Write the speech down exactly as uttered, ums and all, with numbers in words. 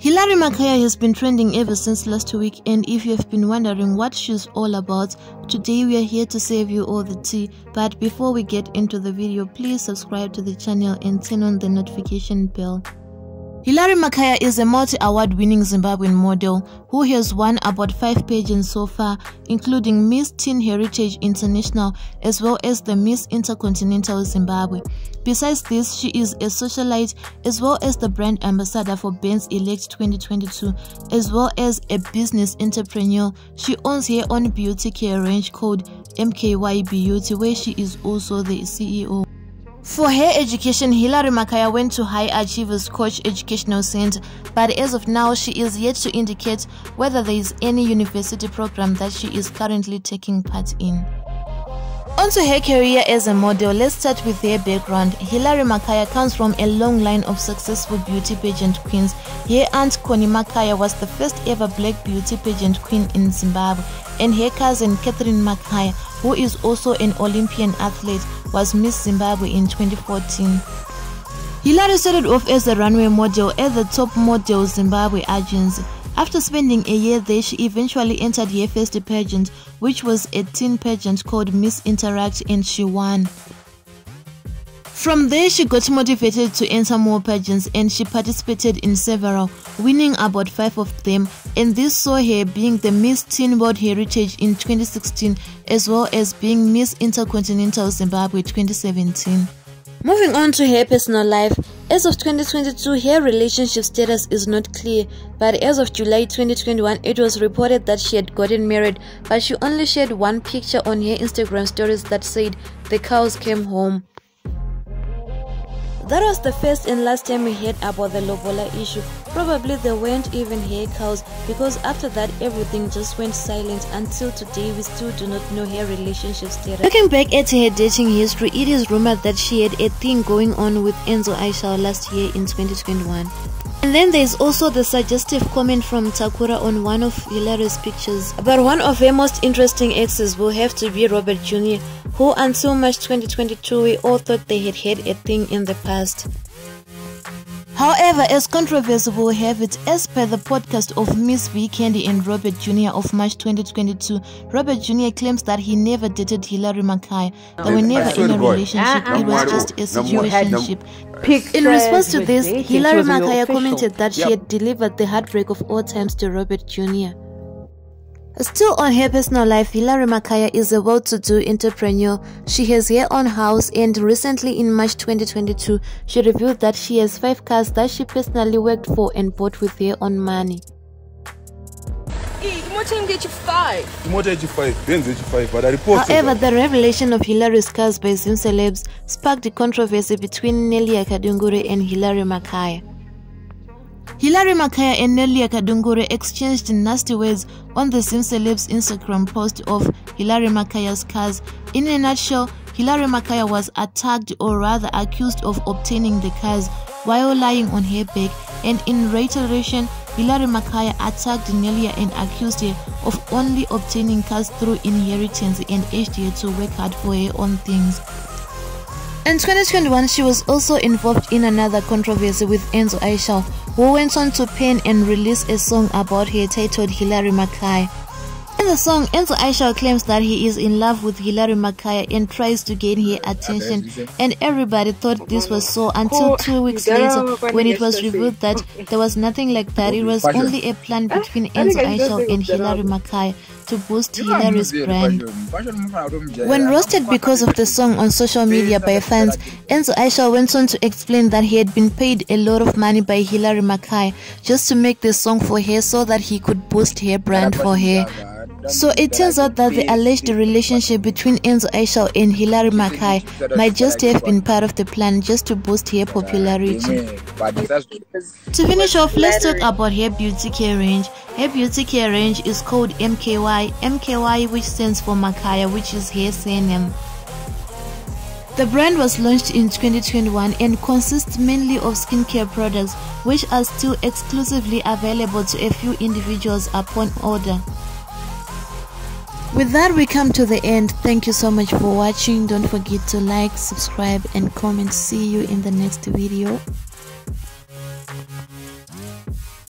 Hillary Makaya has been trending ever since last week, and if you have been wondering what she's all about, today we are here to save you all the tea. But before we get into the video, please subscribe to the channel and turn on the notification bell. Hillary Makaya is a multi-award-winning Zimbabwean model who has won about five pageants so far, including Miss Teen Heritage International as well as the Miss Intercontinental Zimbabwe. Besides this, she is a socialite as well as the brand ambassador for Benz Elect twenty twenty-two, as well as a business entrepreneur. She owns her own beauty care range called M K Y Beauty, where she is also the C E O. For her education, Hillary Makaya went to High Achievers Coach Educational Center, but as of now, she is yet to indicate whether there is any university program that she is currently taking part in. On to her career as a model, let's start with her background. Hillary Makaya comes from a long line of successful beauty pageant queens. Her aunt Connie Makaya was the first ever black beauty pageant queen in Zimbabwe, and her cousin Catherine Makaya, who is also an Olympian athlete, was Miss Zimbabwe in twenty fourteen. Hillary started off as a runway model at the Top Model Zimbabwe agency. After spending a year there, she eventually entered her first pageant, which was a teen pageant called Miss Interact, and she won. From there, she got motivated to enter more pageants, and she participated in several, winning about five of them, and this saw her being the Miss Teen World Heritage in twenty sixteen, as well as being Miss Intercontinental Zimbabwe twenty seventeen. Moving on to her personal life, as of twenty twenty-two, her relationship status is not clear, but as of July twenty twenty-one, it was reported that she had gotten married, but she only shared one picture on her Instagram stories that said, "The cows came home." That was the first and last time we heard about the Lobola issue. Probably they weren't even her cows, because after that everything just went silent. Until today we still do not know her relationship status. Looking back at her dating history, it is rumored that she had a thing going on with Enzo Ishall last year in twenty twenty-one. And then there is also the suggestive comment from Takura on one of Hilary's pictures. But one of her most interesting exes will have to be Robert Junior, who until March twenty twenty-two we all thought they had had a thing in the past. However, as controversy will have it, as per the podcast of Miss V Candy and Robert Junior of March twenty twenty-two, Robert Junior claims that he never dated Hillary Makaya. They were never in a relationship, it was just a situationship. In response to this, Hillary Makaya commented that she had delivered the heartbreak of all times to Robert Junior Still on her personal life, Hillary Makaya is a well-to-do entrepreneur. She has her own house, and recently in March twenty twenty-two, she revealed that she has five cars that she personally worked for and bought with her own money. However, the revelation of Hilary's cars by SimCelebs sparked a controversy between Nelia Kadungure and Hillary Makaya. Hillary Makaya and Nelia Kadungure exchanged nasty words on the SimCelebs Instagram post of Hillary Makaya's cars. In a nutshell, Hillary Makaya was attacked, or rather accused, of obtaining the cars while lying on her back, and in reiteration, Hillary Makaya attacked Nelia and accused her of only obtaining cars through inheritance and urged her to work hard for her own things. In twenty twenty-one, she was also involved in another controversy with Enzo Ishall, who went on to pen and release a song about her titled Hillary Makaya. In the song, Enzo Ishall claims that he is in love with Hillary Makaya and tries to gain her attention, and everybody thought this was so until two weeks later when it was revealed that there was nothing like that. It was only a plan between Enzo Ishall and Hillary Makaya to boost Hillary's brand. When roasted because of the song on social media by fans, Enzo Ishall went on to explain that he had been paid a lot of money by Hillary Makaya just to make this song for her so that he could boost her brand for her. So it turns out that the alleged relationship between Enzo Ishall and Hillary Makaya might just have been part of the plan just to boost her popularity. To finish off, let's talk about her beauty care range. Her beauty care range is called M K Y, M K Y which stands for Makaya, which is her surname. The brand was launched in twenty twenty-one and consists mainly of skincare products, which are still exclusively available to a few individuals upon order. With that, we come to the end. Thank you so much for watching. Don't forget to like, subscribe and comment. See you in the next video.